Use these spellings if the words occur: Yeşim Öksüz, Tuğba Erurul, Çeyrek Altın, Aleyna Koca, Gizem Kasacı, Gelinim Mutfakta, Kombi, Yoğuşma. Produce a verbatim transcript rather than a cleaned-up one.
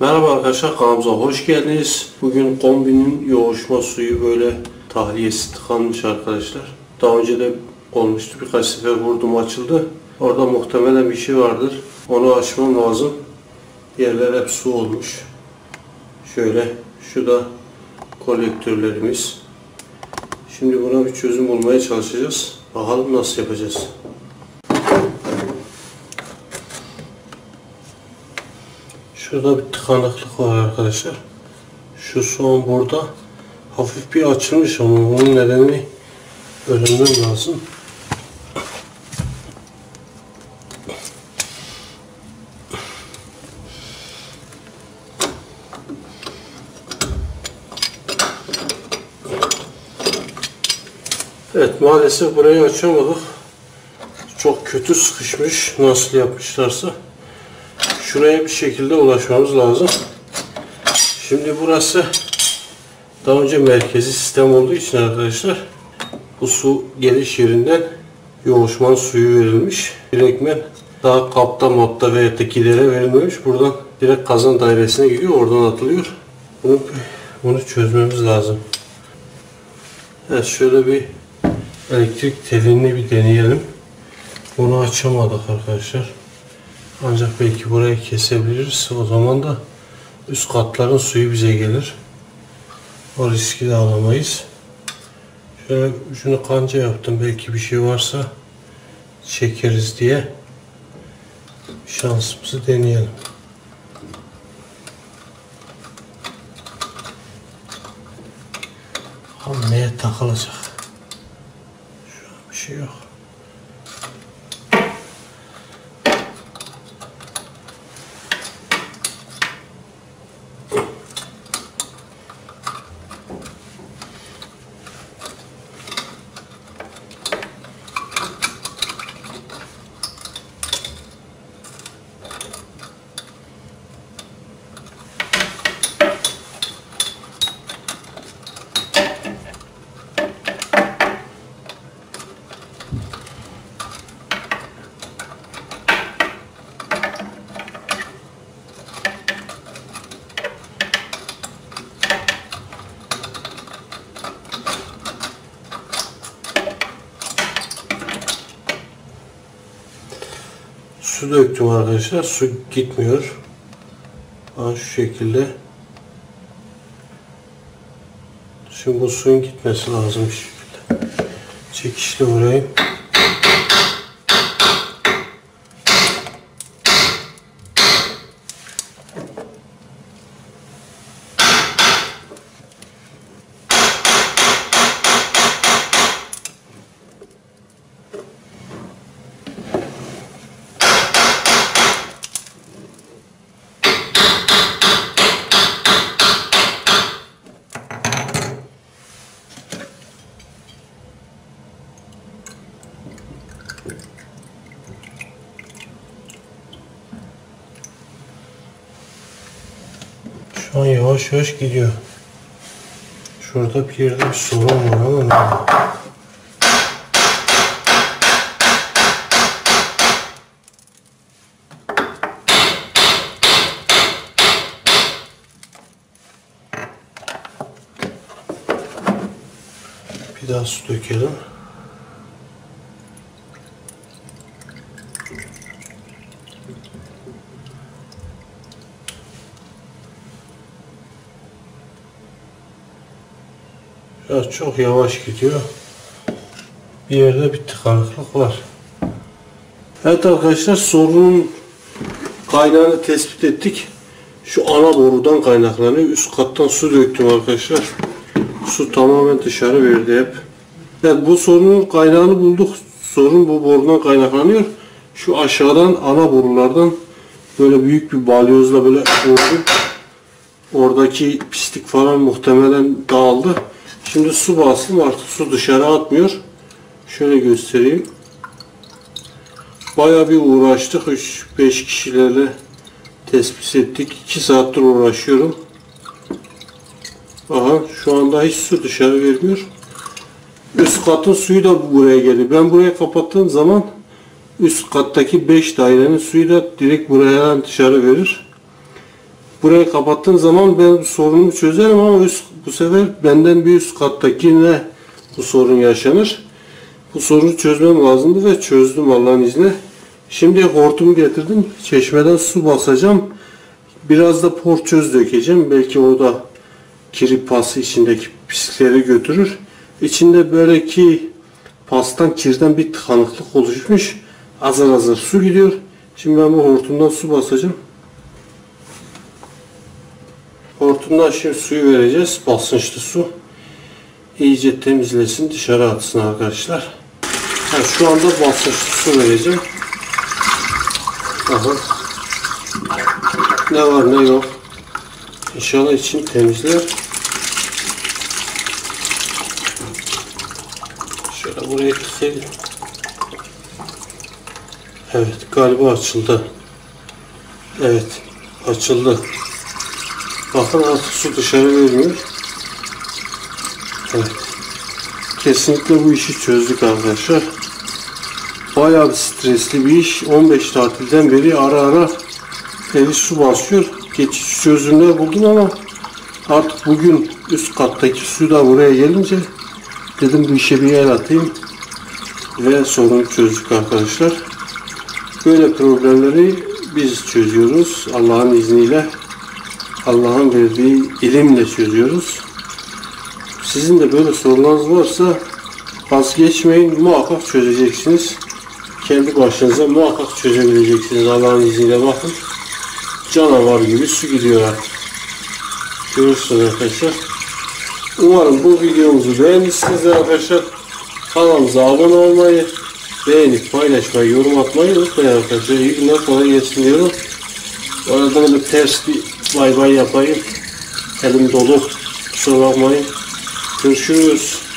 Merhaba arkadaşlar, kanalımıza hoş geldiniz. Bugün kombinin yoğuşma suyu böyle tahliyesi tıkanmış arkadaşlar. Daha önce de olmuştu, birkaç sefer vurdum açıldı. Orada muhtemelen bir şey vardır. Onu açmam lazım. Yerler hep su olmuş. Şöyle, şu da kolektörlerimiz. Şimdi buna bir çözüm bulmaya çalışacağız. Bakalım nasıl yapacağız. Şurada bir tıkanıklık var arkadaşlar. Şu son burada hafif bir açılmış ama bunun nedenini öğrenmem lazım. Evet, maalesef burayı açamadık. Çok kötü sıkışmış. Nasıl yapmışlarsa. Şuraya bir şekilde ulaşmamız lazım. Şimdi burası daha önce merkezi sistem olduğu için arkadaşlar bu su geliş yerinden yoğuşman suyu verilmiş. Direktmen daha kapta mapta veya tekilere verilmemiş. Buradan direkt kazan dairesine gidiyor. Oradan atılıyor. Bunu, bunu çözmemiz lazım. Evet, şöyle bir elektrik telini bir deneyelim. Bunu açamadık arkadaşlar. Ancak belki burayı kesebiliriz. O zaman da üst katların suyu bize gelir. O riski de alamayız. Şöyle ucunu kanca yaptım. Belki bir şey varsa çekeriz diye şansımızı deneyelim. Bakalım neye takılacak. Şu an bir şey yok. Su döktüm arkadaşlar. Su gitmiyor. Aa, şu şekilde. Şimdi bu suyun gitmesi lazım bir şekilde. Çekişle vurayım. Şu an yavaş yavaş gidiyor. Şurada bir yerde bir sorun var ama bir daha su dökelim. Ya çok yavaş gidiyor. Bir yerde bir tıkanıklık var. Evet arkadaşlar, sorunun kaynağını tespit ettik. Şu ana borudan kaynaklanıyor. Üst kattan su döktüm arkadaşlar. Su tamamen dışarı verdi hep. Yani bu sorunun kaynağını bulduk. Sorun bu borudan kaynaklanıyor. Şu aşağıdan ana borulardan böyle büyük bir balyozla böyle vurdu. Oradaki pislik falan muhtemelen dağıldı. Şimdi su bastım, artık su dışarı atmıyor. Şöyle göstereyim. Bayağı bir uğraştık. üç beş kişilerle tespit ettik. iki saattir uğraşıyorum. Aha, şu anda hiç su dışarı vermiyor. Üst katın suyu da buraya geliyor. Ben burayı kapattığım zaman üst kattaki beş dairenin suyu da direkt buraya dışarı verir. Burayı kapattığım zaman ben sorunumu çözerim ama üst, bu sefer benden bir üst kattakine bu sorun yaşanır. Bu sorunu çözmem lazımdı ve çözdüm Allah'ın izniyle. Şimdi hortumu getirdim. Çeşmeden su basacağım. Biraz da porçöz dökeceğim. Belki o da kiri pası içindeki pislikleri götürür. İçinde böyle ki pastan, kirden bir tıkanıklık oluşmuş. Azar azar su gidiyor. Şimdi ben bu hortumdan su basacağım. Hortumdan şimdi suyu vereceğiz. Basınçlı su. İyice temizlesin, dışarı atsın arkadaşlar. Yani şu anda basınçlı su vereceğim. Aha. Ne var ne yok. İnşallah içini temizler. Şöyle buraya keselim. Evet, galiba açıldı. Evet, açıldı. Bakın artık su dışarı vermiyor. Evet. Kesinlikle bu işi çözdük arkadaşlar. Bayağı bir stresli bir iş. on beş tatilden beri ara ara evi su basıyor. Geçiş çözümler buldum ama artık bugün üst kattaki su da buraya gelince dedim bu işe bir el atayım ve sorunu çözdük arkadaşlar. Böyle problemleri biz çözüyoruz. Allah'ın izniyle, Allah'ın verdiği ilimle çözüyoruz. Sizin de böyle sorularınız varsa vazgeçmeyin, muhakkak çözeceksiniz. Kendi başınıza muhakkak çözebileceksiniz Allah'ın izniyle. Bakın, canavar gibi su gidiyor artık. Görürsünüz arkadaşlar. Umarım bu videomuzu beğenmişsiniz arkadaşlar. Kanalımıza abone olmayı, beğenip paylaşmayı, yorum atmayı unutmayın arkadaşlar. İyi günler, kolay gelsin diyorum. Arada bir ters bir bay bay yapayım. Elim dolu, kusura bakmayın. Görüşürüz.